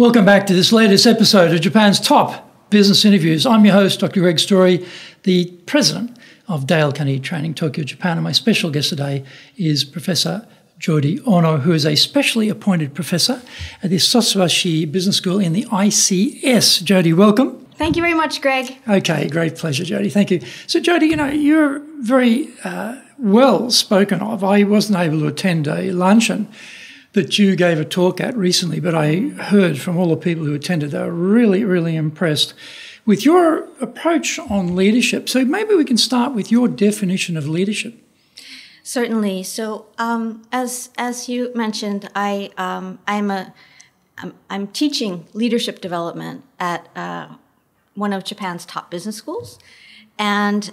Welcome back to this latest episode of Japan's Top Business Interviews. I'm your host, Dr. Greg Story, the president of Dale Carnegie Training, Tokyo, Japan, and my special guest today is Professor Jody Ono, who is a specially appointed professor at the Hitotsubashi Business School in the ICS. Jody, welcome. Thank you very much, Greg. Okay, great pleasure, Jody. Thank you. So, Jody, you know, you're very well spoken of. I wasn't able to attend a luncheon that you gave a talk at recently, but I heard from all the people who attended, they were really, really impressed with your approach on leadership. So maybe we can start with your definition of leadership. Certainly. So as you mentioned, I'm teaching leadership development at one of Japan's top business schools. And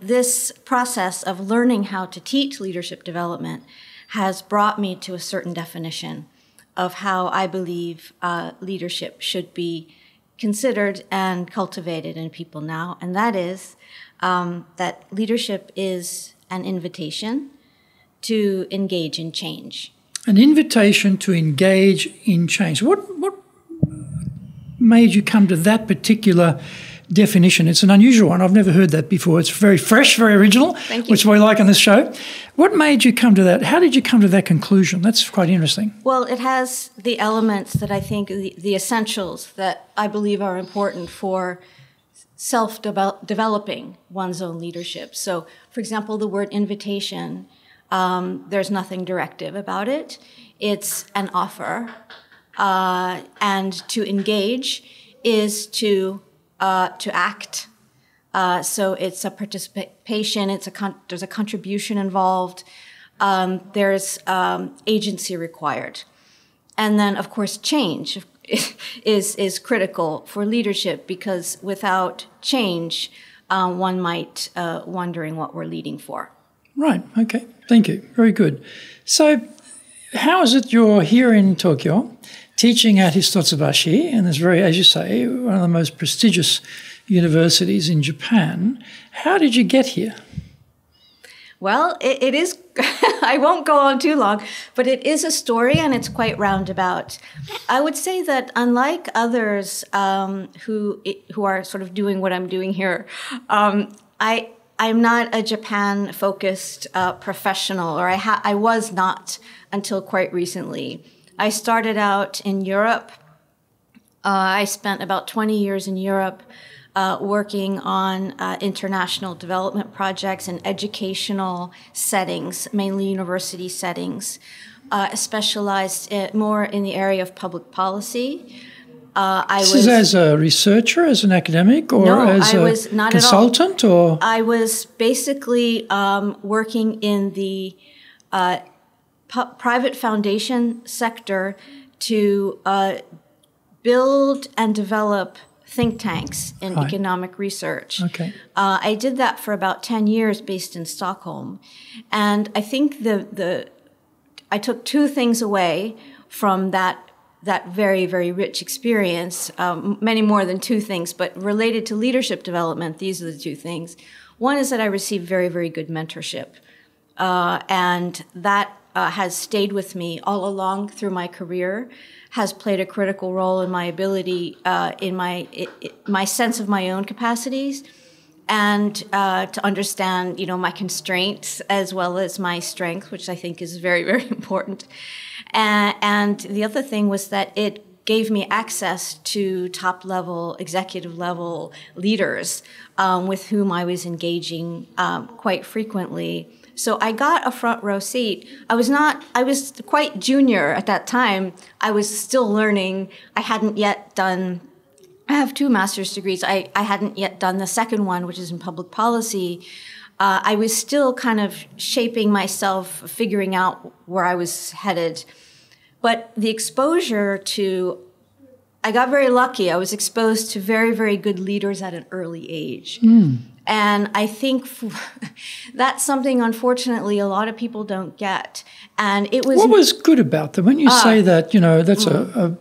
this process of learning how to teach leadership development has brought me to a certain definition of how I believe leadership should be considered and cultivated in people now. And that is that leadership is an invitation to engage in change. An invitation to engage in change. What made you come to that particular definition? It's an unusual one. I've never heard that before. It's very fresh, very original, which we like on this show. What made you come to that? How did you come to that conclusion? That's quite interesting. Well, it has the elements that I think, the essentials that I believe are important for self-developing one's own leadership. So, for example, the word invitation, there's nothing directive about it. It's an offer. And to engage is to act. So it's a participation, there's a contribution involved, there's agency required. And then, of course, change is critical for leadership, because without change, one might wondering what we're leading for. Right, okay, thank you, very good. So how is it you're here in Tokyo, teaching at Hitotsubashi, and it's very, as you say, one of the most prestigious universities in Japan. How did you get here? Well, it is, I won't go on too long, but it is a story and it's quite roundabout. I would say that unlike others who are sort of doing what I'm doing here, I'm not a Japan-focused professional, or I was not until quite recently. I started out in Europe. I spent about 20 years in Europe working on international development projects in educational settings, mainly university settings. Specialized more in the area of public policy. This is as a researcher, as an academic, or no, as a consultant? Or I was basically working in the private foundation sector to build and develop think tanks in economic research. Okay. I did that for about 10 years based in Stockholm. And I think I took two things away from that very, very rich experience, many more than two things, but related to leadership development, these are the two things. One is that I received very, very good mentorship. And that has stayed with me all along through my career, has played a critical role in my ability, my sense of my own capacities, and to understand, you know, my constraints as well as my strength, which I think is very, very important. And the other thing was that it gave me access to top-level, executive-level leaders with whom I was engaging quite frequently. So I got a front row seat. I was quite junior at that time. I was still learning. I have two master's degrees. I hadn't yet done the second one, which is in public policy. I was still kind of shaping myself, figuring out where I was headed. But the exposure I got very lucky. I was exposed to very, very good leaders at an early age. Mm. And I think that's something, unfortunately, a lot of people don't get. And it was... What was good about them? When you say that, you know, that's a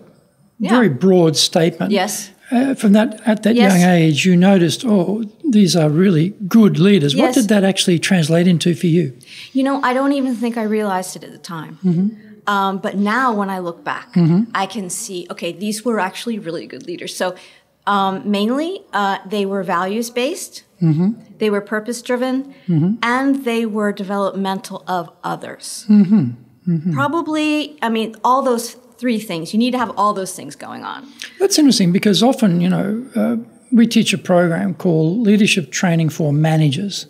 very broad statement. Yes. From that, at that young age, you noticed, oh, these are really good leaders. Yes. What did that actually translate into for you? You know, I don't even think I realized it at the time. Mm-hmm. But now when I look back, I can see, okay, these were actually really good leaders. So mainly they were values-based, they were purpose-driven, and they were developmental of others. Probably, I mean, all those three things. You need to have all those things going on. That's interesting because often, you know, we teach a program called Leadership Training for Managers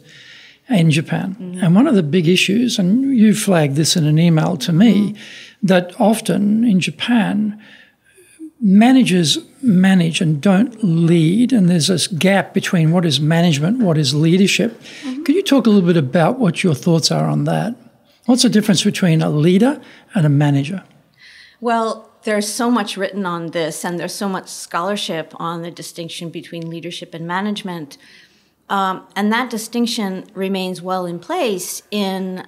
in Japan. And one of the big issues, and you flagged this in an email to me, that often in Japan, managers manage and don't lead, and there's this gap between what is management, what is leadership. Could you talk a little bit about what your thoughts are on that? What's the difference between a leader and a manager? Well, there's so much written on this, and there's so much scholarship on the distinction between leadership and management. And that distinction remains well in place in,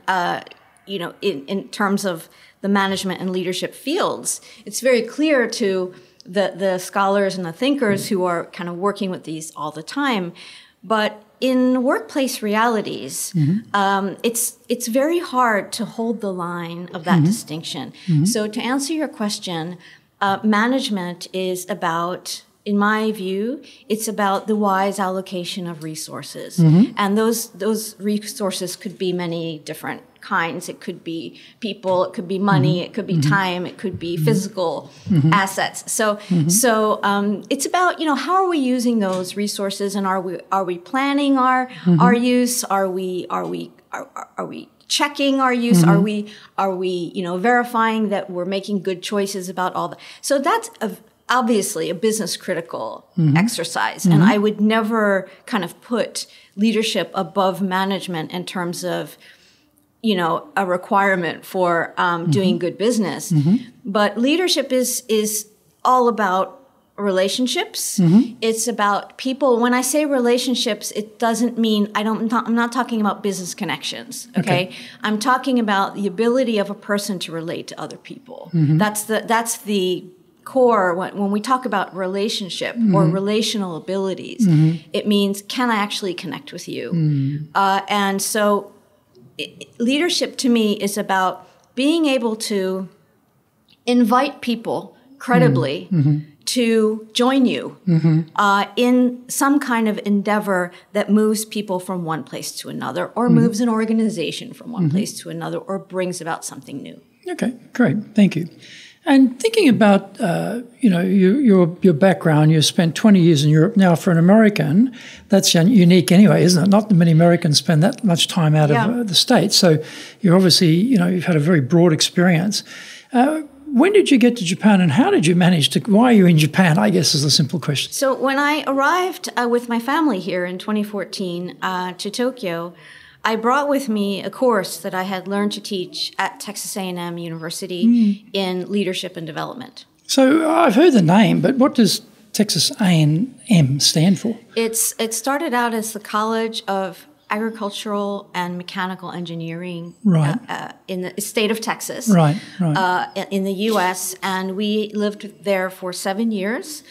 you know, in terms of the management and leadership fields. It's very clear to the scholars and the thinkers who are kind of working with these all the time. But in workplace realities, it's very hard to hold the line of that distinction. So to answer your question, management is about, in my view, it's about the wise allocation of resources. And those resources could be many different kinds. It could be people, it could be money, it could be time, it could be physical assets. So it's about, you know, how are we using those resources, and are we planning our use? Are we checking our use? Are we, you know, verifying that we're making good choices about all that? So that's obviously a business critical exercise. And I would never kind of put leadership above management in terms of, you know, a requirement for doing good business. But leadership is all about relationships. It's about people. When I say relationships, it doesn't mean I'm not talking about business connections. Okay? I'm talking about the ability of a person to relate to other people. That's the core. When we talk about relationship or relational abilities, it means, can I actually connect with you? And so leadership to me is about being able to invite people credibly to join you in some kind of endeavor that moves people from one place to another, or moves an organization from one place to another, or brings about something new. Okay, great. Thank you. And thinking about, you know, your background, you spent 20 years in Europe. Now, for an American, that's unique anyway, isn't it? Not many Americans spend that much time out of the States. So you're obviously, you know, you've had a very broad experience. When did you get to Japan, and how did you manage to, why are you in Japan, I guess, is the simple question. So when I arrived with my family here in 2014 to Tokyo, I brought with me a course that I had learned to teach at Texas A&M University in leadership and development. So I've heard the name, but what does Texas A&M stand for? It started out as the College of Agricultural and Mechanical Engineering in the state of Texas, in the U.S., and we lived there for 7 years.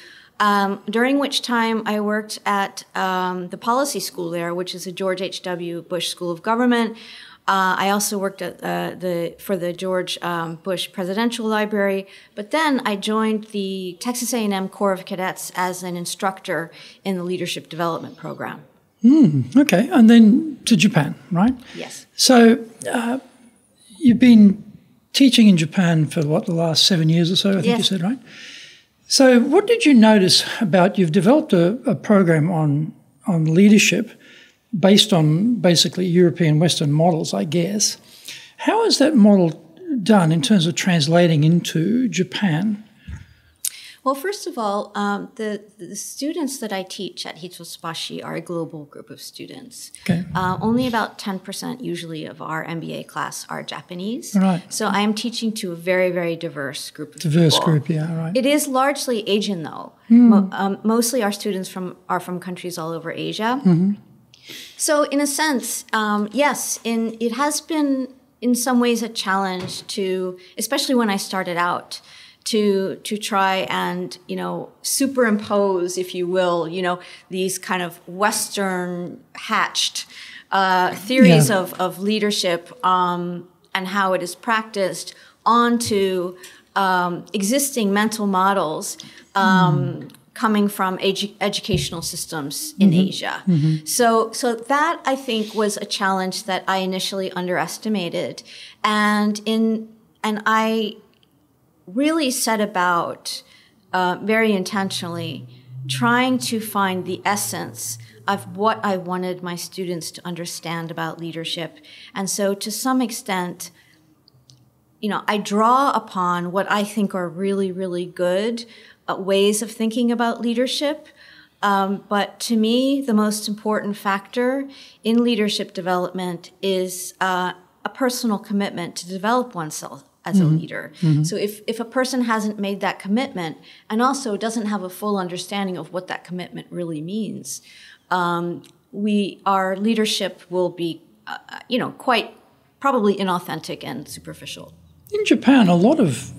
During which time I worked at the policy school there, which is the George H.W. Bush School of Government. I also worked at for the George Bush Presidential Library. But then I joined the Texas A&M Corps of Cadets as an instructor in the leadership development program. Okay, and then to Japan, right? Yes. So you've been teaching in Japan for, what, the last 7 years or so, I think you said, right? So what did you notice about, you've developed a program on leadership based on basically European Western models, I guess. How is that model done in terms of translating into Japan? Well, first of all, the students that I teach at Hitotsubashi are a global group of students. Okay. Only about 10% usually of our MBA class are Japanese. Right. So I am teaching to a very, very diverse group of people. Diverse group, yeah, right. It is largely Asian, though. Mostly our students are from countries all over Asia. So in a sense, yes, it has been in some ways a challenge to, especially when I started out, to try and, you know, superimpose, if you will, you know, these kind of Western hatched theories of leadership and how it is practiced onto existing mental models coming from educational systems in Asia. So that, I think, was a challenge that I initially underestimated. And I really set about very intentionally trying to find the essence of what I wanted my students to understand about leadership. And so to some extent, you know, I draw upon what I think are really, really good ways of thinking about leadership. But to me, the most important factor in leadership development is a personal commitment to develop oneself as a leader. So if a person hasn't made that commitment and also doesn't have a full understanding of what that commitment really means, our leadership will be, you know, quite probably inauthentic and superficial. In Japan, a lot of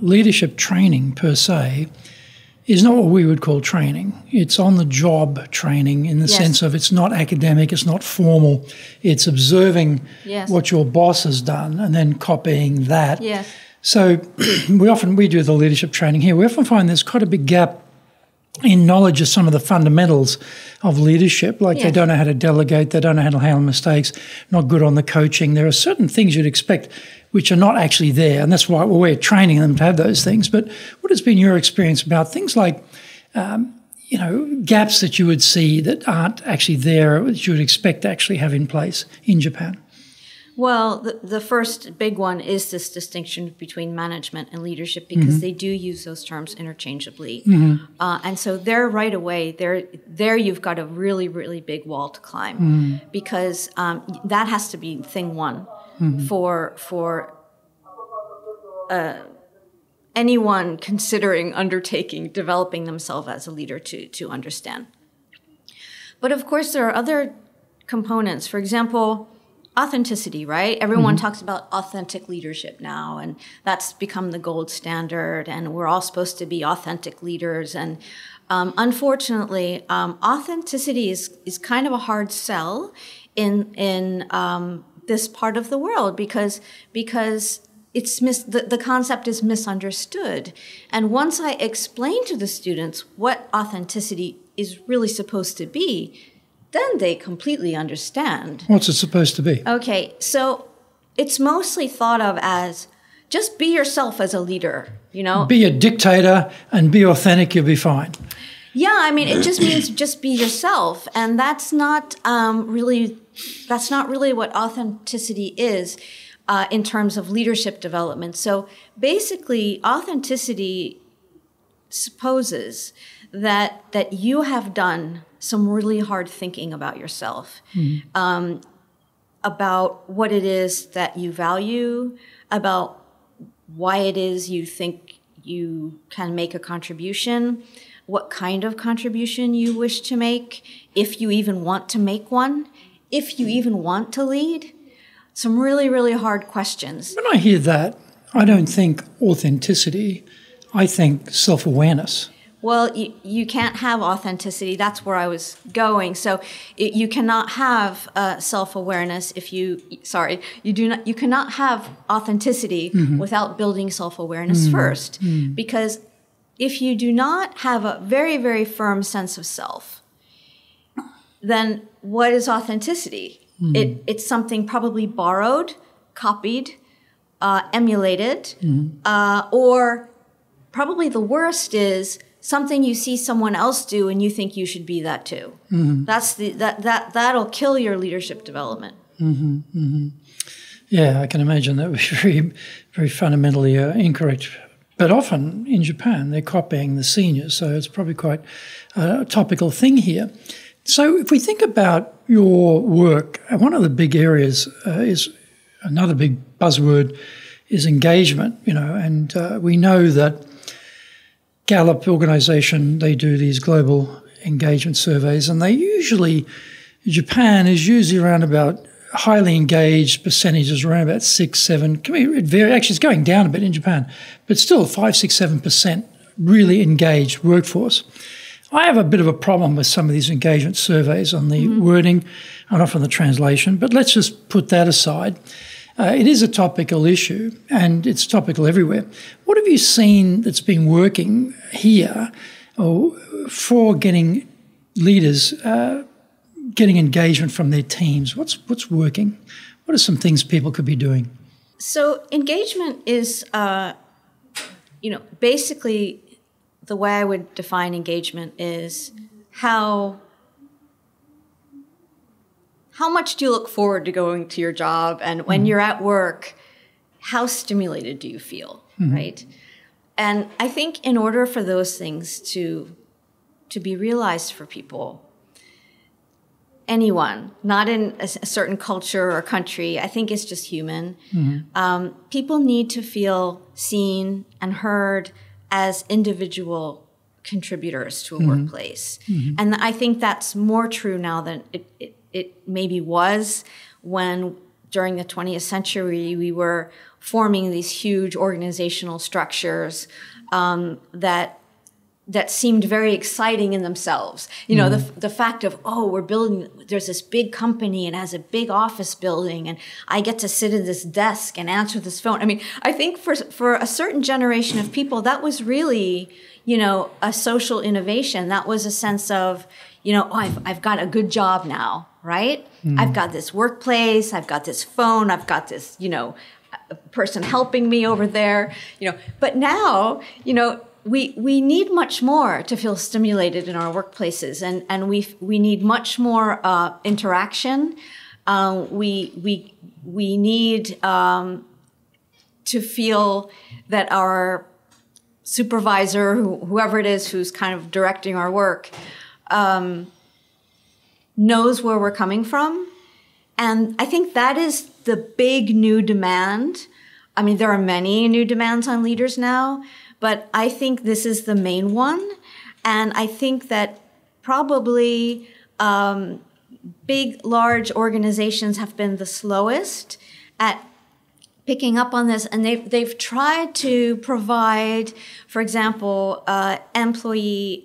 leadership training per se is not what we would call training. It's on-the-job training in the sense of it's not academic, it's not formal. It's observing what your boss has done and then copying that. So we do the leadership training here. We often find there's quite a big gap in knowledge of some of the fundamentals of leadership, like they don't know how to delegate, they don't know how to handle mistakes, not good on the coaching. There are certain things you'd expect which are not actually there, and that's why we're training them to have those things. But what has been your experience about things like, you know, gaps that you would see that aren't actually there, that you would expect to actually have in place in Japan? Well, the first big one is this distinction between management and leadership, because they do use those terms interchangeably. And so there right away, there you've got a really, really big wall to climb, because that has to be thing one for anyone considering undertaking, developing themselves as a leader to understand. But of course, there are other components. For example, authenticity, right? Everyone talks about authentic leadership now, and that's become the gold standard, and we're all supposed to be authentic leaders. And unfortunately, authenticity is kind of a hard sell in this part of the world, because the concept is misunderstood. And once I explain to the students what authenticity is really supposed to be, then they completely understand. What's it supposed to be? Okay, so it's mostly thought of as just be yourself as a leader, you know? Be a dictator and be authentic, you'll be fine. Yeah, I mean, it just means just be yourself. And that's not really what authenticity is in terms of leadership development. So basically, authenticity supposes that you have done some really hard thinking about yourself, about what it is that you value, about why it is you think you can make a contribution, what kind of contribution you wish to make, if you even want to make one, if you even want to lead. Some really, really hard questions. When I hear that, I don't think authenticity, I think self-awareness. Well, you can't have authenticity. That's where I was going. So you cannot have self-awareness if you, you cannot have authenticity without building self-awareness first. Because if you do not have a very, very firm sense of self, then what is authenticity? It's something probably borrowed, copied, emulated, or probably the worst is something you see someone else do and you think you should be that too. That's that'll kill your leadership development. Yeah, I can imagine that would be very, very fundamentally incorrect. But often in Japan, they're copying the seniors, so it's probably quite a topical thing here. So if we think about your work, one of the big areas is another big buzzword is engagement, you know, and we know that Gallup organization, they do these global engagement surveys, and they usually, Japan is usually around about highly engaged percentages, around about 6, 7. It varies. Actually, it's going down a bit in Japan, but still 5, 6, 7% really engaged workforce. I have a bit of a problem with some of these engagement surveys on the wording and often the translation, but let's just put that aside. It is a topical issue, and it's topical everywhere. What have you seen that's been working here for getting leaders, getting engagement from their teams? What's working? What are some things people could be doing? So engagement is, basically the way I would define engagement is how much do you look forward to going to your job? And when you're at work, how stimulated do you feel, right? And I think in order for those things to be realized for people, anyone, not in a certain culture or country, I think it's just human, people need to feel seen and heard as individual contributors to a workplace. And I think that's more true now than it maybe was when during the 20th century we were forming these huge organizational structures that seemed very exciting in themselves. You know, the fact of, oh, we're building, there's this big company and has a big office building and I get to sit at this desk and answer this phone. I mean, I think for a certain generation of people, that was really, a social innovation. That was a sense of, oh, I've got a good job now, right? I've got this workplace, I've got this phone, I've got this, person helping me over there, But now, we need much more to feel stimulated in our workplaces, and we need much more interaction. We need to feel that our supervisor, whoever it is who's kind of directing our work, knows where we're coming from, and I think that is the big new demand. I mean, there are many new demands on leaders now, but I think this is the main one. And I think that probably big, large organizations have been the slowest at picking up on this. And they've tried to provide, for example, employee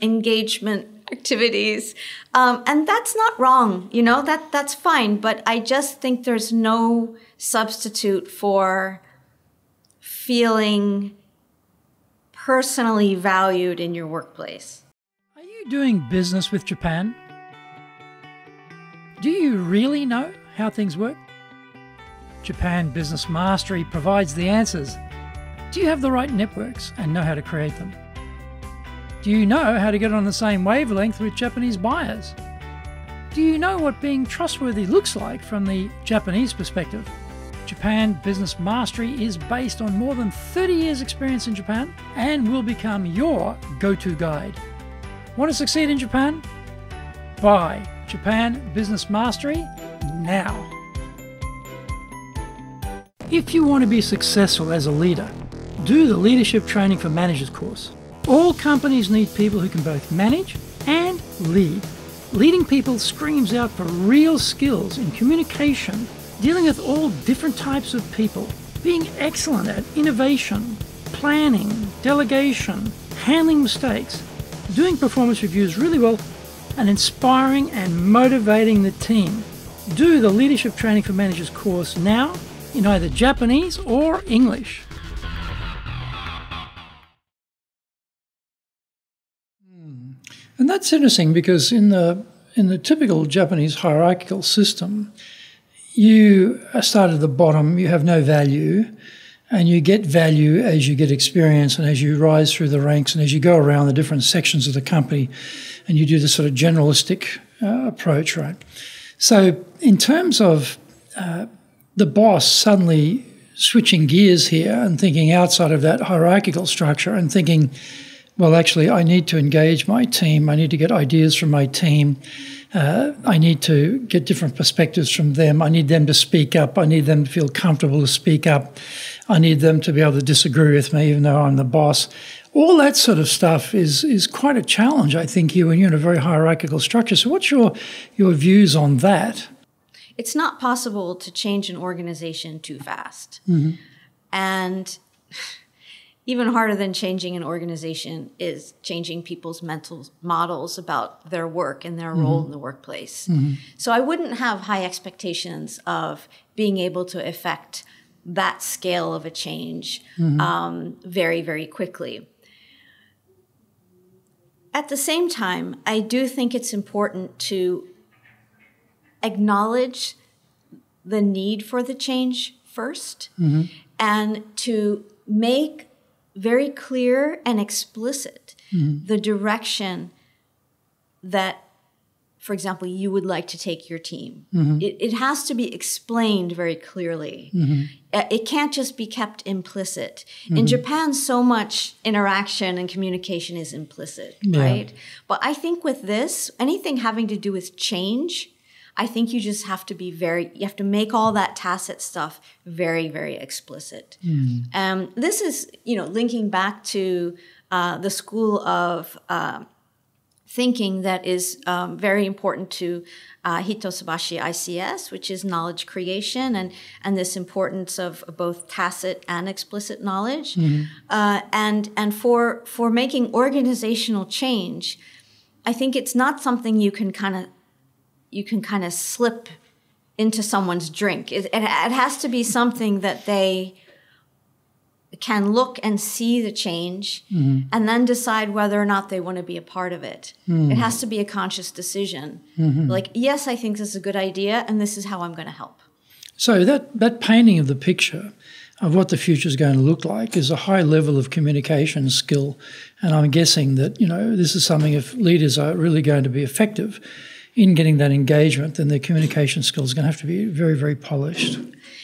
engagement activities. And that's not wrong, that's fine. But I just think there's no substitute for feeling personally valued in your workplace. Are you doing business with Japan? Do you really know how things work? Japan Business Mastery provides the answers. Do you have the right networks and know how to create them? Do you know how to get on the same wavelength with Japanese buyers? Do you know what being trustworthy looks like from the Japanese perspective? Japan Business Mastery is based on more than 30 years' experience in Japan and will become your go-to guide. Want to succeed in Japan? Buy Japan Business Mastery now. If you want to be successful as a leader, do the Leadership Training for Managers course. All companies need people who can both manage and lead. Leading people screams out for real skills in communication, dealing with all different types of people, being excellent at innovation, planning, delegation, handling mistakes, doing performance reviews really well, and inspiring and motivating the team. Do the Leadership Training for Managers course now in either Japanese or English. And that's interesting because in the typical Japanese hierarchical system, you start at the bottom, you have no value, and you get value as you get experience and as you rise through the ranks and as you go around the different sections of the company and you do this sort of generalistic approach, right? So in terms of the boss suddenly switching gears here and thinking outside of that hierarchical structure and thinking, well, actually, I need to engage my team. I need to get ideas from my team. I need to get different perspectives from them. I need them to speak up. I need them to feel comfortable to speak up. I need them to be able to disagree with me, even though I'm the boss. All that sort of stuff is quite a challenge, I think, here when you're in a very hierarchical structure. So what's your views on that? It's not possible to change an organization too fast. And even harder than changing an organization is changing people's mental models about their work and their role in the workplace. So I wouldn't have high expectations of being able to affect that scale of a change very, very quickly. At the same time, I do think it's important to acknowledge the need for the change first and to make very clear and explicit the direction that, for example, you would like to take your team. It has to be explained very clearly. It can't just be kept implicit. In Japan, so much interaction and communication is implicit, right? But I think with this, anything having to do with change, I think you just have to be very, you have to make all that tacit stuff very, very explicit. This is, you know, linking back to the school of thinking that is very important to Hitotsubashi ICS, which is knowledge creation and this importance of both tacit and explicit knowledge. And for making organizational change, I think it's not something you can kind of, slip into someone's drink. It has to be something that they can look and see the change and then decide whether or not they want to be a part of it. It has to be a conscious decision. Like, yes, I think this is a good idea and this is how I'm going to help. So that painting of the picture of what the future is going to look like is a high level of communication skill. And I'm guessing that, you know, this is something if leaders are really going to be effective in getting that engagement, then their communication skills are going to have to be very, very polished.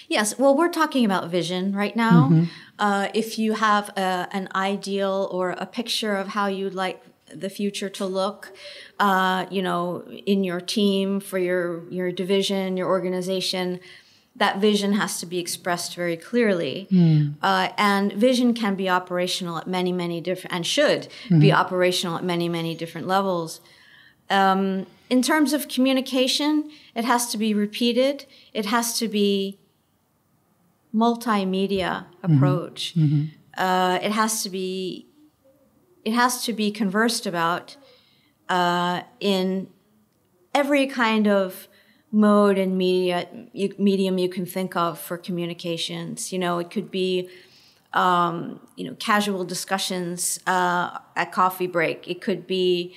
Yes. Well, we're talking about vision right now. If you have an ideal or a picture of how you'd like the future to look, you know, in your team, for your division, your organization, that vision has to be expressed very clearly. And vision can be operational at many, many different, and should be operational at many, many different levels. In terms of communication, it has to be repeated. It has to be multimedia approach. It has to be conversed about in every kind of mode and medium you can think of for communications. You know, it could be you know, casual discussions at coffee break. It could be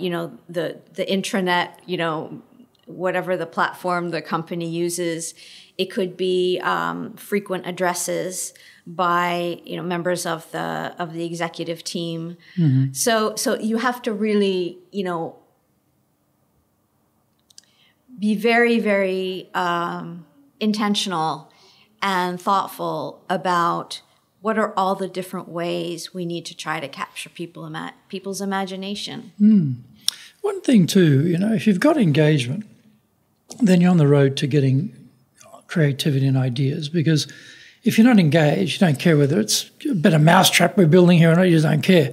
you know, the intranet, you know, whatever the platform the company uses. It could be frequent addresses by, you know, members of the executive team. So you have to really, you know, be very, very intentional and thoughtful about what are all the different ways we need to try to capture people's imagination. One thing too, you know, if you've got engagement, then you're on the road to getting creativity and ideas, because if you're not engaged, you don't care whether it's a better mousetrap we're building here or not, you just don't care.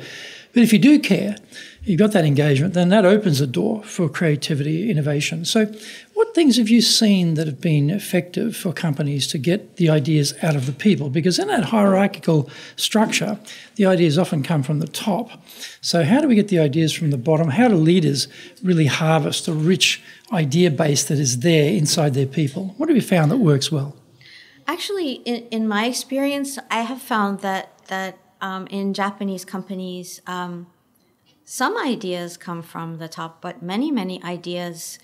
But if you do care, you've got that engagement, then that opens the door for creativity, innovation. So what things have you seen that have been effective for companies to get the ideas out of the people? Because in that hierarchical structure, the ideas often come from the top. So how do we get the ideas from the bottom? How do leaders really harvest the rich idea base that is there inside their people? What have you found that works well? Actually, in my experience, I have found that in Japanese companies, some ideas come from the top, but many, many ideas,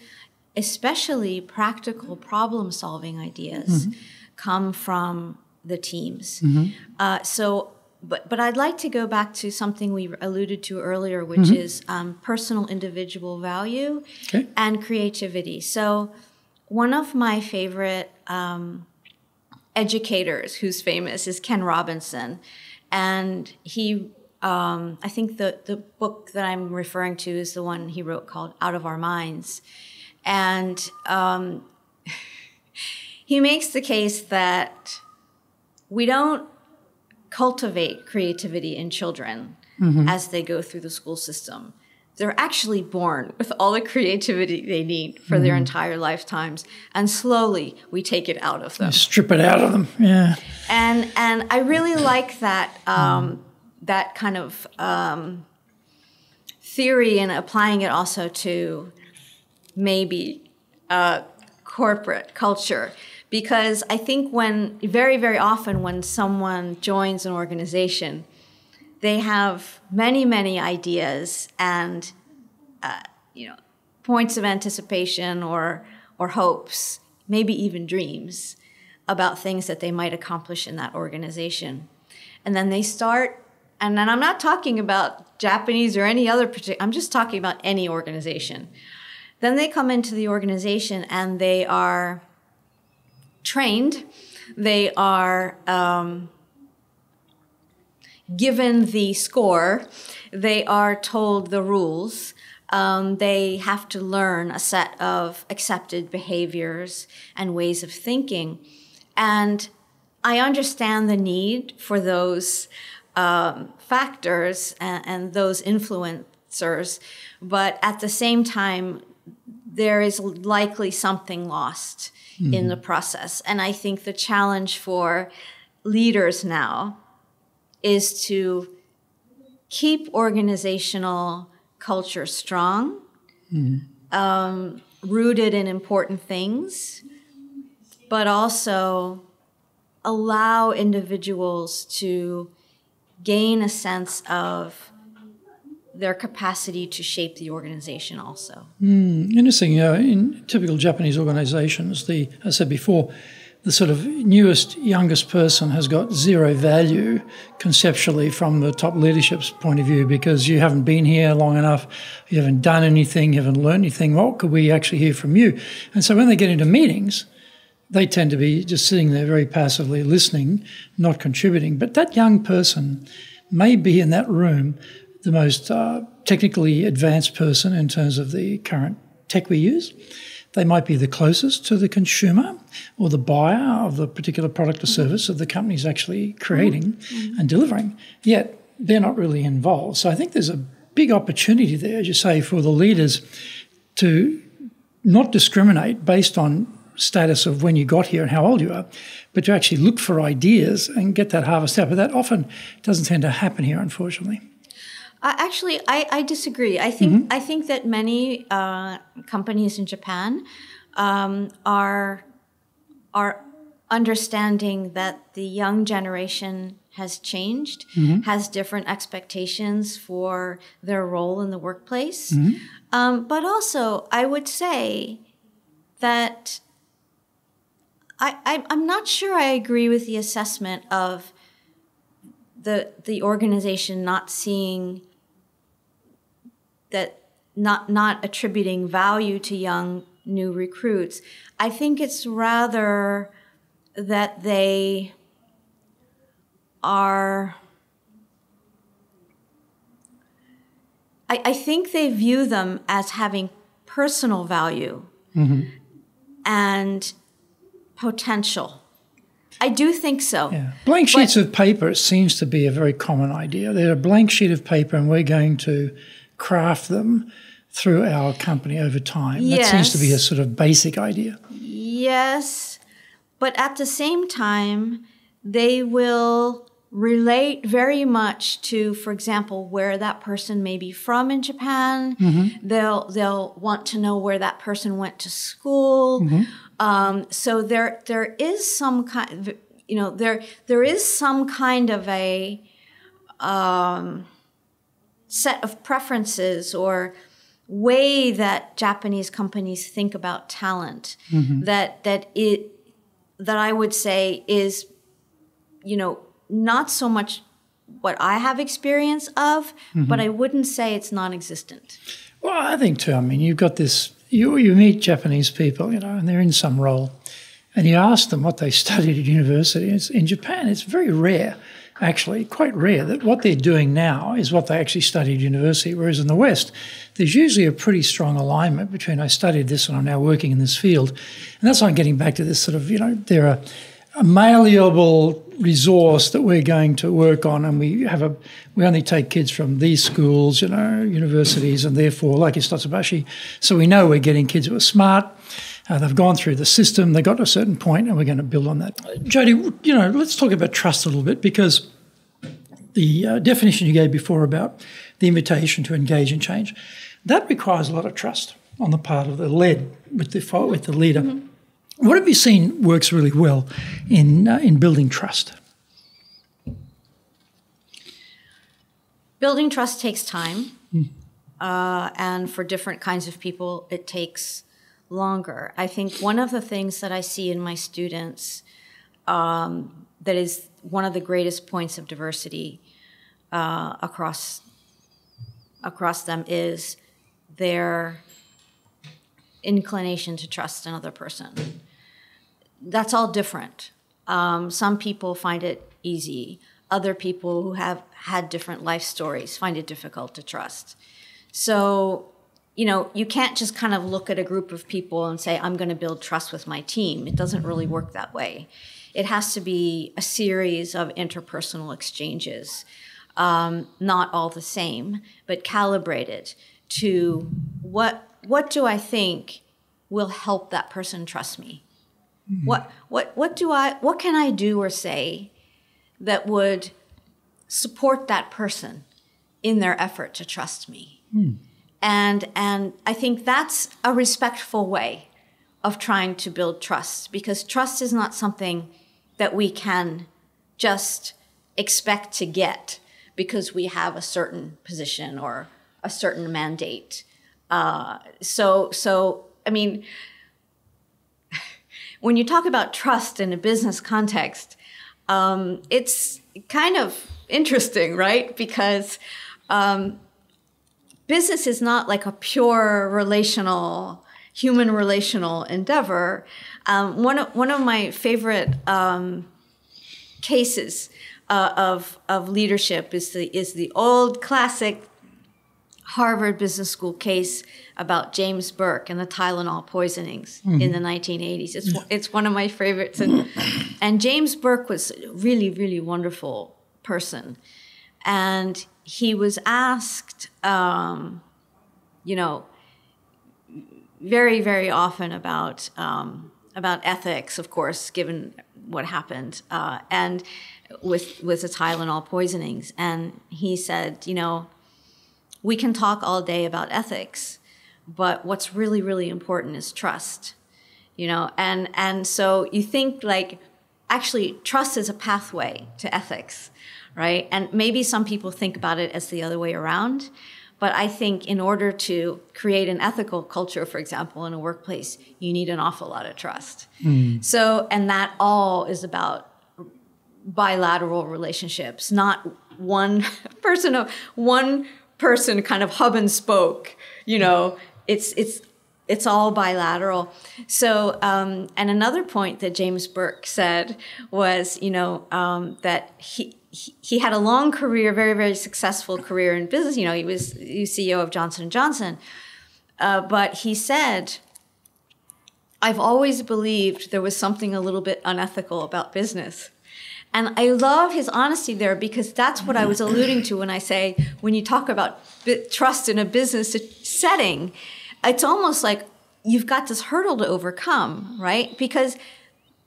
especially practical problem-solving ideas, come from the teams. But I'd like to go back to something we alluded to earlier, which is personal individual value and creativity. So one of my favorite educators who's famous is Ken Robinson. And he... I think the book that I'm referring to is the one he wrote called Out of Our Minds. And he makes the case that we don't cultivate creativity in children as they go through the school system. they're actually born with all the creativity they need for their entire lifetimes, and slowly we take it out of them. You strip it out of them, yeah. And I really like that that kind of theory, and applying it also to maybe corporate culture, because I think when very often when someone joins an organization, they have many ideas and points of anticipation or hopes, maybe even dreams about things that they might accomplish in that organization. And then they start, and then I'm not talking about Japanese or any other particular, I'm just talking about any organization. Then they come into the organization and they are trained, they are given the score, they are told the rules, they have to learn a set of accepted behaviors and ways of thinking. And I understand the need for those factors and those influencers, but at the same time, there is likely something lost in the process. And I think the challenge for leaders now is to keep organizational culture strong, rooted in important things, but also allow individuals to gain a sense of their capacity to shape the organization also. Interesting. In typical Japanese organizations, as I said before, the sort of newest, youngest person has got zero value conceptually from the top leadership's point of view, because you haven't been here long enough, you haven't done anything, you haven't learned anything. What could we actually hear from you? And so when they get into meetings, they tend to be just sitting there very passively listening, not contributing. But that young person may be in that room the most technically advanced person in terms of the current tech we use. They might be the closest to the consumer or the buyer of the particular product or service that the company is actually creating and delivering, yet they're not really involved. So I think there's a big opportunity there, as you say, for the leaders to not discriminate based on status of when you got here and how old you are, but to actually look for ideas and get that harvest out. But that often doesn't tend to happen here, unfortunately. Actually, I disagree. I think I think that many companies in Japan are understanding that the young generation has changed, has different expectations for their role in the workplace. But also, I would say that I'm not sure I agree with the assessment of the organization not seeing that, not attributing value to young new recruits. I think it's rather that they are, I think they view them as having personal value and potential. I do think so. Yeah. Blank sheets of paper seems to be a very common idea. They're a blank sheet of paper and we're going to craft them through our company over time. Yes. That seems to be a sort of basic idea. Yes, but at the same time, they will relate very much to, for example, where that person may be from in Japan. They'll want to know where that person went to school. So there is some kind, there is some kind of a set of preferences or way that Japanese companies think about talent that I would say is, not so much what I have experience of, but I wouldn't say it's non-existent. Well, I think too, I mean, you've got this, you meet Japanese people, and they're in some role, and you ask them what they studied at university. It's, in Japan, it's very rare, actually, quite rare, that what they're doing now is what they actually studied at university, whereas in the West, there's usually a pretty strong alignment between I studied this and I'm now working in this field. And that's why I'm getting back to this sort of, there are a malleable resource that we're going to work on, and we only take kids from these schools, you know, universities, and therefore, like Hitotsubashi, so we know we're getting kids who are smart, they've gone through the system, they got to a certain point, and we're going to build on that. Jody, you know, let's talk about trust a little bit, because the definition you gave before about the invitation to engage in change, that requires a lot of trust on the part of the led with the leader. Mm-hmm. What have you seen works really well in building trust? Building trust takes time, and for different kinds of people, it takes longer. I think one of the things that I see in my students that is one of the greatest points of diversity across them is their inclination to trust another person. That's all different. Some people find it easy. Other people who have had different life stories find it difficult to trust. So, you know, you can't just kind of look at a group of people and say, I'm going to build trust with my team. It doesn't really work that way. It has to be a series of interpersonal exchanges, not all the same, but calibrated to what do I think will help that person trust me? Mm-hmm. What can I do or say that would support that person in their effort to trust me? Mm. And I think that's a respectful way of trying to build trust, because trust is not something that we can just expect to get because we have a certain position or a certain mandate. So I mean, when you talk about trust in a business context, it's kind of interesting, right? Because business is not like a pure relational, human relational endeavor. One of my favorite cases of leadership is the old classic Harvard Business School case about James Burke and the Tylenol poisonings in the 1980s. It's one of my favorites. And James Burke was a really, really wonderful person. And he was asked, you know, very, very often about ethics, of course, given what happened, and with the Tylenol poisonings. And he said, you know, we can talk all day about ethics, but what's really, really important is trust, you know? And so you think, like, actually trust is a pathway to ethics, right? And maybe some people think about it as the other way around, but I think in order to create an ethical culture, for example, in a workplace, you need an awful lot of trust. Mm. So, and that all is about bilateral relationships, not one person kind of hub and spoke, you know, it's all bilateral. So, and another point that James Burke said was, you know, that he had a long career, very, very successful career in business. You know, he was CEO of Johnson and Johnson. But he said, I've always believed there was something a little bit unethical about business. And I love his honesty there, because that's what I was alluding to when I say, when you talk about trust in a business setting, it's almost like you've got this hurdle to overcome, right? Because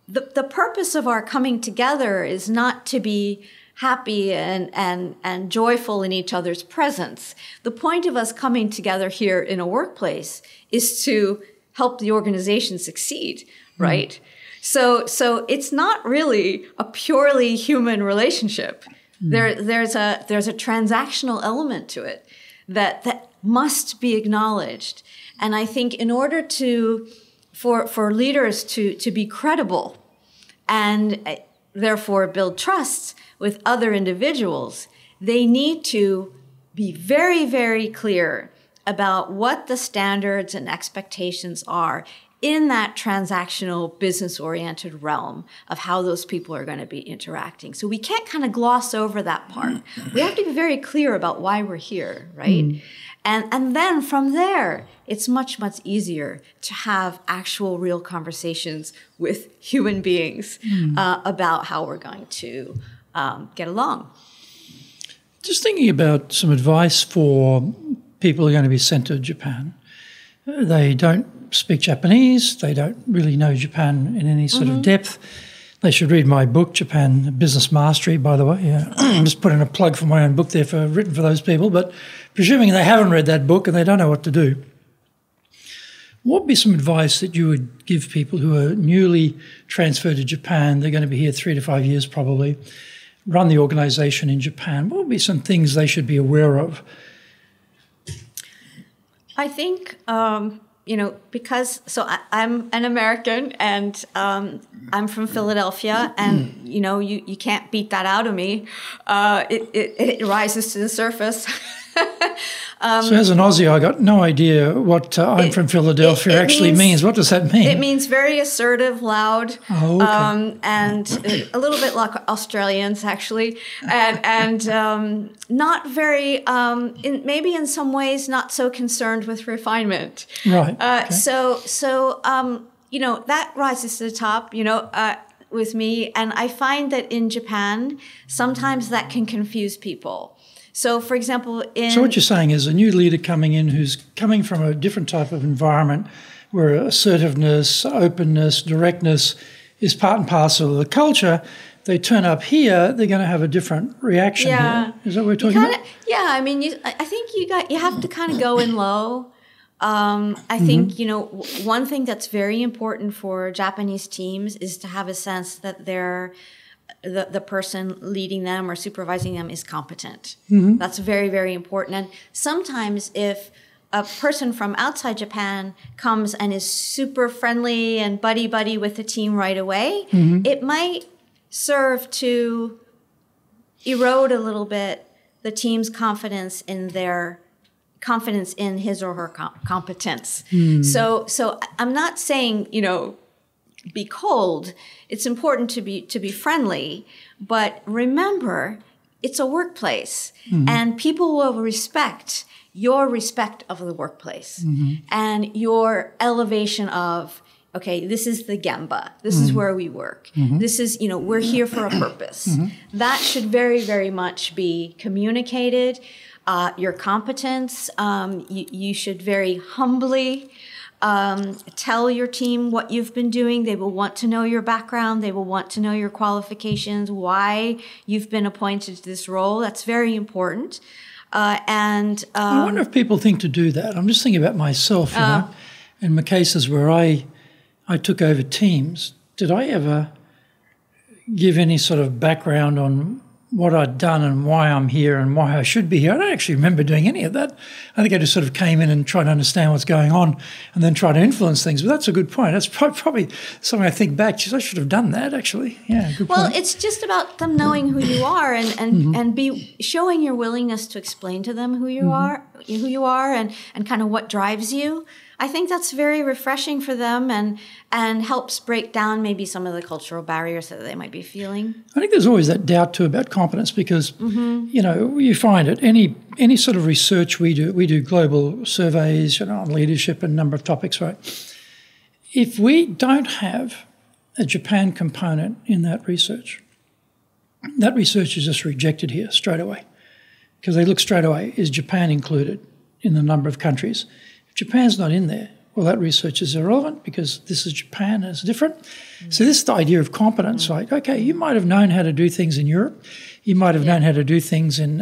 the purpose of our coming together is not to be happy and joyful in each other's presence. The point of us coming together here in a workplace is to help the organization succeed, right? Mm-hmm. So it's not really a purely human relationship. There's a transactional element to it that must be acknowledged. And I think in order for leaders to be credible and therefore build trust with other individuals, they need to be very, very clear about what the standards and expectations are in that transactional, business-oriented realm of how those people are going to be interacting. So we can't kind of gloss over that part. We have to be very clear about why we're here, right? Mm. And then from there, it's much, much easier to have actual real conversations with human beings about how we're going to get along. Just thinking about some advice for people who are going to be sent to Japan. They don't speak Japanese. They don't really know Japan in any sort of depth. They should read my book, Japan Business Mastery, by the way. Yeah. I'm just putting a plug for my own book there, for written for those people. But presuming they haven't read that book and they don't know what to do, what would be some advice that you would give people who are newly transferred to Japan? They're going to be here 3 to 5 years probably, run the organisation in Japan. What would be some things they should be aware of? I think... you know, because, so I'm an American and I'm from Philadelphia and, you know, you can't beat that out of me. It rises to the surface. So as an Aussie, I got no idea what I'm from Philadelphia actually means. What does that mean? It means very assertive, loud, and a little bit like Australians, actually, and not very, maybe in some ways, not so concerned with refinement. Right. So you know, that rises to the top, you know, with me. And I find that in Japan, sometimes that can confuse people. So, for example, So what you're saying is a new leader coming in who's coming from a different type of environment where assertiveness, openness, directness is part and parcel of the culture. They turn up here, they're going to have a different reaction here. Is that what we're talking about? Yeah, I mean, I think you have to kind of go in low. I think, you know, one thing that's very important for Japanese teams is to have a sense that the person leading them or supervising them is competent. That's very, very important. And sometimes if a person from outside Japan comes and is super friendly and buddy-buddy with the team right away, it might serve to erode a little bit the team's confidence in their confidence in his or her competence. So I'm not saying, you know, be cold. It's important to be friendly, but remember, it's a workplace, and people will respect your respect of the workplace and your elevation of, okay, this is the gemba. This is where we work. This is, you know, we're here for a purpose. That should very, very much be communicated. Your competence, you should very humbly tell your team what you've been doing. They will want to know your background. They will want to know your qualifications, why you've been appointed to this role. That's very important. I wonder if people think to do that. I'm just thinking about myself, you know, in the cases where I took over teams. Did I ever give any sort of background on what I'd done and why I'm here and why I should be here? I don't actually remember doing any of that. I think I just sort of came in and tried to understand what's going on and then try to influence things. But that's a good point. That's probably something I think back to. I should have done that, actually. Yeah, good point. Well, it's just about them knowing who you are and be showing your willingness to explain to them who you are, and kind of what drives you. I think that's very refreshing for them and helps break down maybe some of the cultural barriers that they might be feeling. I think there's always that doubt too about competence because, you know, you find it. Any sort of research we do global surveys, you know, on leadership and a number of topics, right? If we don't have a Japan component in that research is just rejected here straight away because they look straight away, is Japan included in the number of countries? Japan's not in there. Well, that research is irrelevant because this is Japan and it's different. So this is the idea of competence, like, okay, you might have known how to do things in Europe. You might have known how to do things in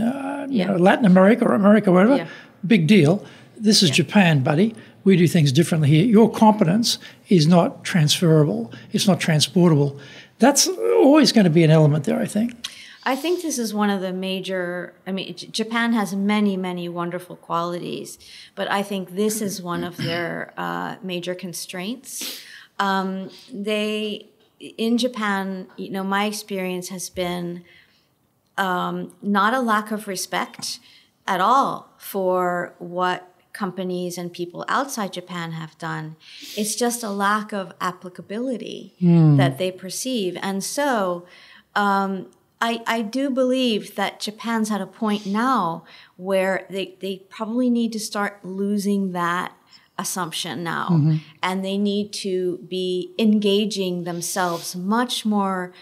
you know, Latin America or America, whatever. Big deal. This is Japan, buddy. We do things differently here. Your competence is not transferable. It's not transportable. That's always going to be an element there, I think. I think this is one of the major, I mean, Japan has many, many wonderful qualities, but I think this is one of their major constraints. In Japan, you know, my experience has been not a lack of respect at all for what companies and people outside Japan have done. It's just a lack of applicability that they perceive. And so I do believe that Japan's at a point now where they probably need to start losing that assumption now. Mm-hmm. And they need to be engaging themselves much more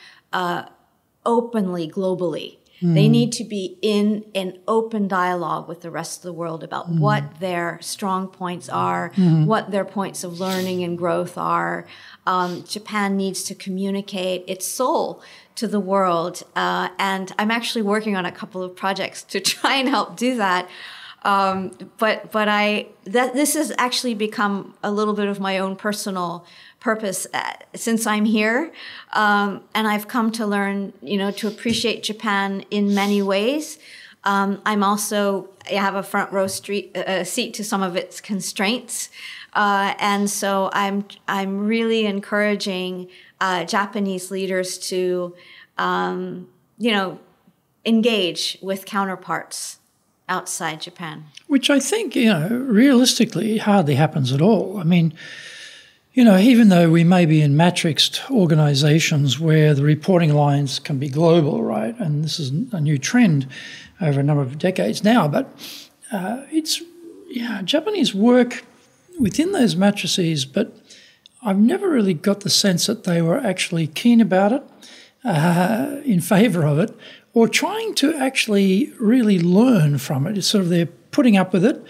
openly globally. Mm. They need to be in an open dialogue with the rest of the world about what their strong points are, what their points of learning and growth are. Japan needs to communicate its soul to the world. And I'm actually working on a couple of projects to try and help do that. But this has actually become a little bit of my own personal purpose since I'm here. And I've come to learn, you know, to appreciate Japan in many ways. I have a front row seat to some of its constraints. And so I'm really encouraging Japanese leaders to, you know, engage with counterparts outside Japan. Which I think, you know, realistically hardly happens at all. I mean, you know, even though we may be in matrixed organizations where the reporting lines can be global, right? And this is a new trend over a number of decades now, but Japanese work within those matrices, but I've never really got the sense that they were actually keen about it, in favor of it, or trying to actually really learn from it. It's sort of they're putting up with it,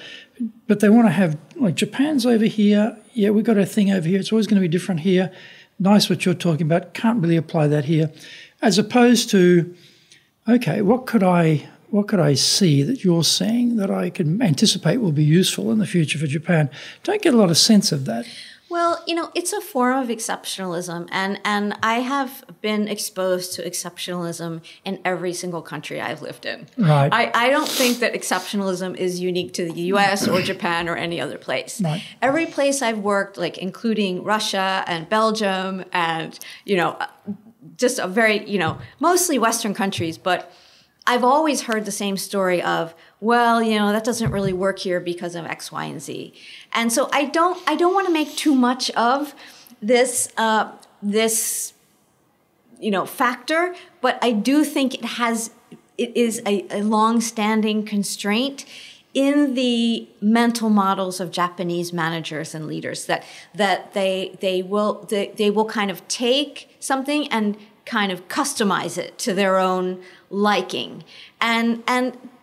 but they want to have, like, Japan's over here. Yeah, we've got a thing over here. It's always going to be different here. Nice what you're talking about. Can't really apply that here. As opposed to, okay, what could I see that you're seeing that I can anticipate will be useful in the future for Japan? Don't get a lot of sense of that. Well, you know, it's a form of exceptionalism, and I have been exposed to exceptionalism in every single country I've lived in. Right. I don't think that exceptionalism is unique to the U.S. or Japan or any other place. Right. Every place I've worked, like including Russia and Belgium and, you know, just a very, you know, mostly Western countries, but I've always heard the same story of, well, you know, that doesn't really work here because of X, Y, and Z. And so I don't want to make too much of this, you know, factor, but I do think it is a long-standing constraint in the mental models of Japanese managers and leaders that they will kind of take something and kind of customize it to their own liking. And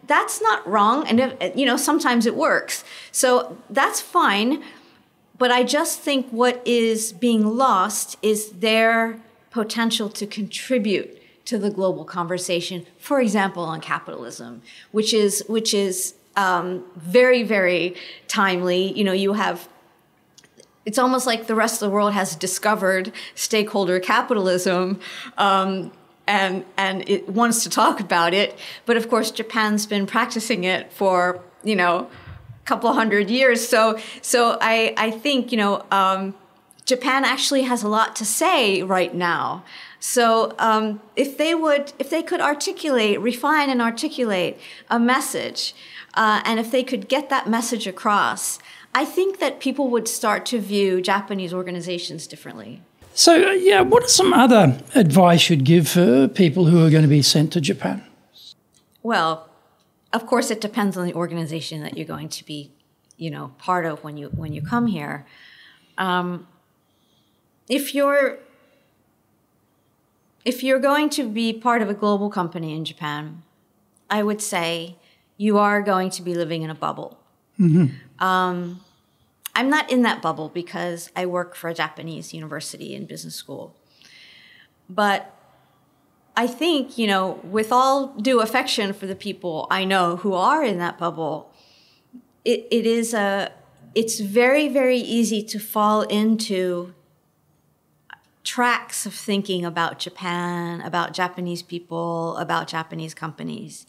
that's not wrong. And, if, you know, sometimes it works. So that's fine. But I just think what is being lost is their potential to contribute to the global conversation, for example, on capitalism, which is very, very timely. You know, you have, it's almost like the rest of the world has discovered stakeholder capitalism, and it wants to talk about it. But of course, Japan's been practicing it for, you know, a couple hundred years. So I think, you know, Japan actually has a lot to say right now. So if they could refine and articulate a message, and if they could get that message across, I think that people would start to view Japanese organizations differently. So, yeah, what are some other advice you'd give for people who are going to be sent to Japan? Well, of course, it depends on the organization that you're going to be, you know, part of when you come here. If you're going to be part of a global company in Japan, I would say you are going to be living in a bubble. Mm-hmm. I'm not in that bubble because I work for a Japanese university and business school. But I think, you know, with all due affection for the people I know who are in that bubble, it's very, very easy to fall into tracks of thinking about Japan, about Japanese people, about Japanese companies.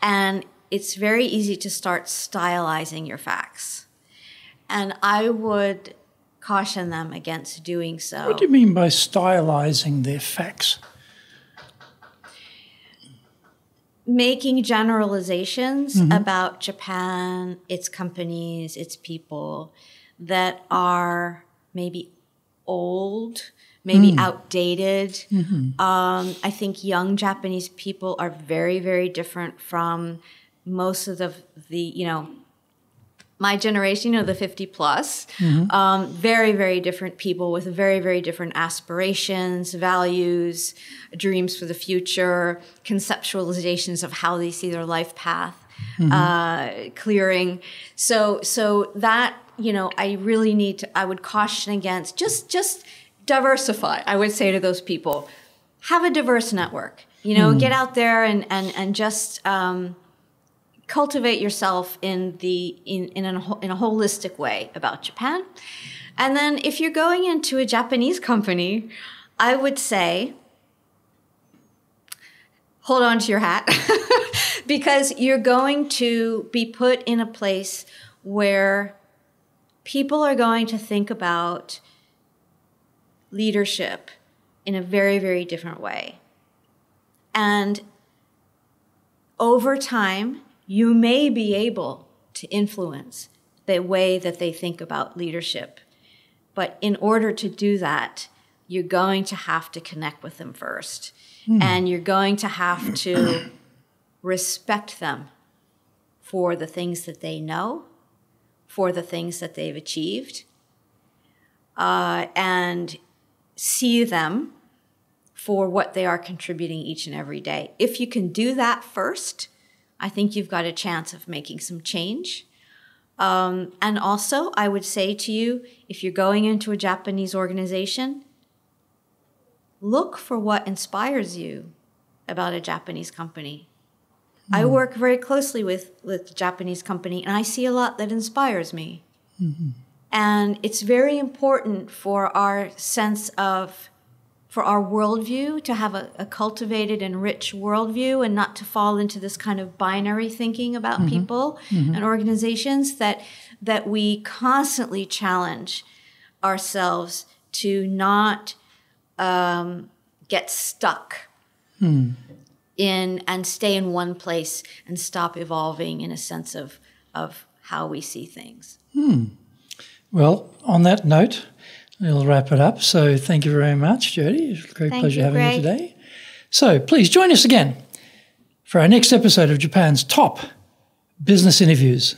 And it's very easy to start stylizing your facts. And I would caution them against doing so. What do you mean by stylizing their facts? Making generalizations about Japan, its companies, its people that are maybe old, maybe outdated. Mm-hmm. I think young Japanese people are very, very different from most of the you know, my generation, you know, the 50 plus, mm-hmm. Very, very different people with very, very different aspirations, values, dreams for the future, conceptualizations of how they see their life path, mm-hmm. Clearing. So that, you know, I really need to, I would caution against, just diversify, I would say to those people, have a diverse network, you know, mm-hmm. get out there and just, cultivate yourself in a holistic way about Japan. And then if you're going into a Japanese company, I would say, hold on to your hat because you're going to be put in a place where people are going to think about leadership in a very, very different way. And over time, you may be able to influence the way that they think about leadership. But in order to do that, you're going to have to connect with them first. Mm. And you're going to have to respect them for the things that they know, for the things that they've achieved, and see them for what they are contributing each and every day. If you can do that first, I think you've got a chance of making some change. And also, I would say to you, if you're going into a Japanese organization, look for what inspires you about a Japanese company. Mm-hmm. I work very closely with a Japanese company, and I see a lot that inspires me. Mm-hmm. And it's very important for our sense of for our worldview, to have a cultivated and rich worldview and not to fall into this kind of binary thinking about mm-hmm. people mm-hmm. and organizations, that we constantly challenge ourselves to not get stuck in and stay in one place and stop evolving in a sense of how we see things. Hmm. Well, on that note, we'll wrap it up. So thank you very much, Jody. It's a great pleasure having you today. So please join us again for our next episode of Japan's Top Business Interviews.